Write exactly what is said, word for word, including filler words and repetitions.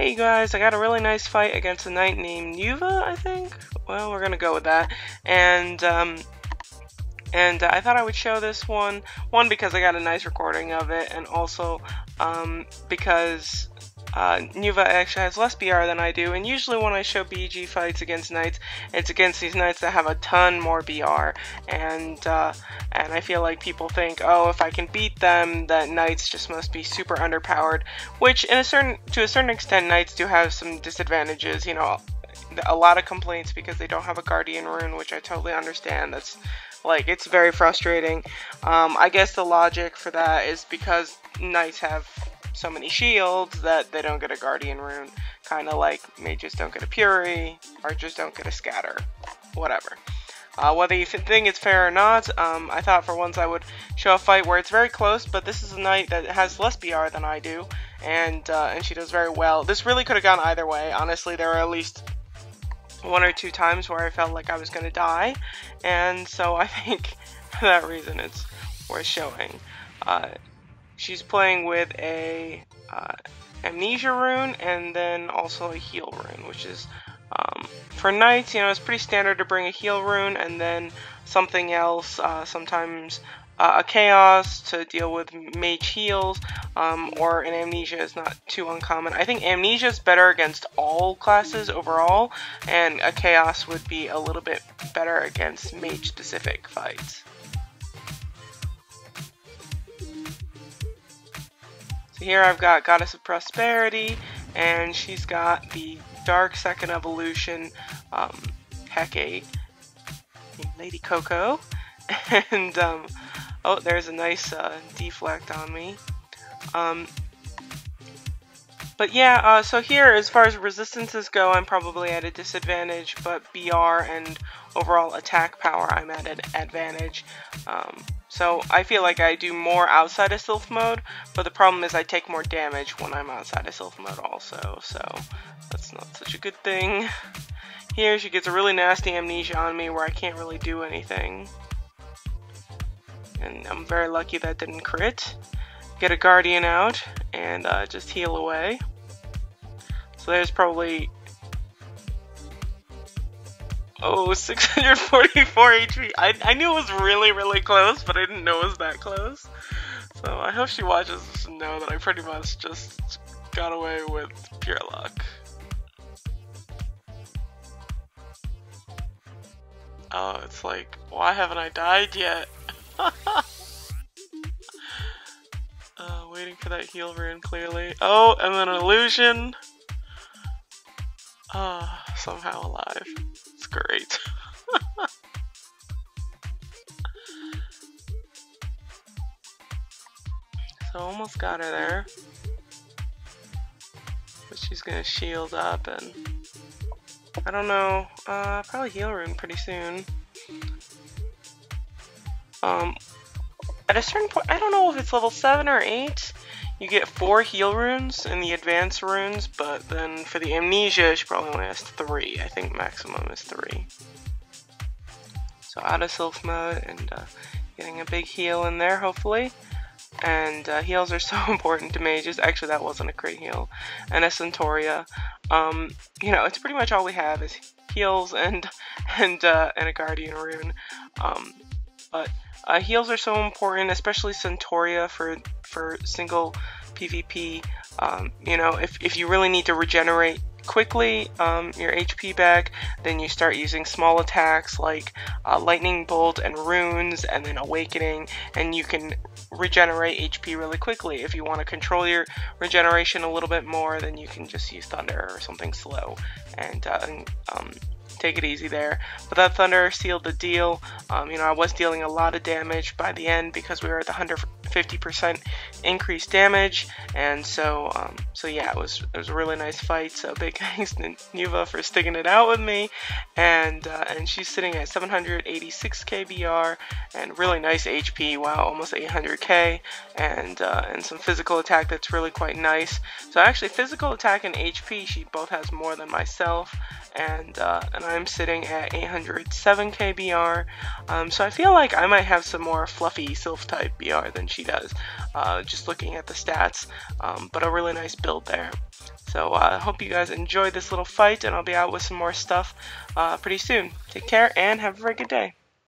Hey guys, I got a really nice fight against a knight named Neuva, I think? Well, we're gonna go with that. And, um... And I thought I would show this one, one because I got a nice recording of it, and also um, because uh, Neuva actually has less B R than I do, and usually when I show B G fights against knights, it's against these knights that have a ton more B R, and uh, and I feel like people think, oh, if I can beat them, that knights just must be super underpowered, which in a certain to a certain extent, knights do have some disadvantages, you know, a lot of complaints because they don't have a guardian rune, which I totally understand. That's like, it's very frustrating. Um, I guess the logic for that is because knights have so many shields that they don't get a guardian rune. Kind of like mages don't get a fury, archers don't get a scatter, whatever. Uh, whether you think it's fair or not, um, I thought for once I would show a fight where it's very close, but this is a knight that has less B R than I do, and, uh, and she does very well. This really could have gone either way. Honestly, there are at least one or two times where I felt like I was gonna die, and so I think for that reason it's worth showing. Uh, she's playing with a uh, amnesia rune and then also a heal rune, which is um, for knights, you know, it's pretty standard to bring a heal rune and then something else, uh, sometimes Uh, a chaos to deal with mage heals, um, or an amnesia is not too uncommon. I think amnesia is better against all classes overall, and a chaos would be a little bit better against mage-specific fights. So here I've got Goddess of Prosperity, and she's got the Dark Second Evolution um, Hecate Lady Coco, and um, oh, there's a nice uh, deflect on me. Um, but yeah, uh, so here, as far as resistances go, I'm probably at a disadvantage, but B R and overall attack power, I'm at an advantage. Um, so I feel like I do more outside of Sylph Mode, but the problem is I take more damage when I'm outside of Sylph Mode also, so that's not such a good thing. Here, she gets a really nasty amnesia on me where I can't really do anything. And I'm very lucky that didn't crit. Get a guardian out and uh, just heal away. So there's probably, oh, six hundred forty-four H P. I, I knew it was really, really close, but I didn't know it was that close. So I hope she watches this and know that I pretty much just got away with pure luck. Oh, it's like, why haven't I died yet? uh, waiting for that heal rune, clearly. Oh, and then an illusion. Ah, uh, somehow alive. It's great. So almost got her there, but she's gonna shield up, and I don't know. Uh, probably heal rune pretty soon. Um, at a certain point, I don't know if it's level seven or eight, you get four heal runes in the advanced runes, but then for the amnesia, she probably only has three. I think maximum is three. So out of Sylph Mode and uh, getting a big heal in there, hopefully. And uh, heals are so important to mages. Actually, that wasn't a crit heal. And a Centauria. Um, you know, it's pretty much all we have is heals and, and, uh, and a guardian rune. Um, but... Uh, heals are so important, especially Centauria for for single PvP. Um, you know, if, if you really need to regenerate quickly um, your H P back, then you start using small attacks like uh, lightning bolt and runes, and then awakening, and you can regenerate H P really quickly. If you want to control your regeneration a little bit more, then you can just use thunder or something slow, and. Uh, and um, take it easy there. But that thunder sealed the deal. Um, you know, I was dealing a lot of damage by the end because we were at the one hundred fifty percent increased damage, and so um, so yeah, it was it was a really nice fight. So big thanks to Neuva for sticking it out with me, and uh, and she's sitting at seven hundred eighty-six K B R and really nice H P. Wow, almost eight hundred K, and uh, and some physical attack that's really quite nice. So actually, physical attack and H P, she both has more than myself, and uh, and I'm sitting at eight hundred seven K B R. Um, so I feel like I might have some more fluffy sylph type B R than she. she does, uh, just looking at the stats, um, but a really nice build there. So I uh, hope you guys enjoyed this little fight, and I'll be out with some more stuff uh, pretty soon. Take care and have a very good day.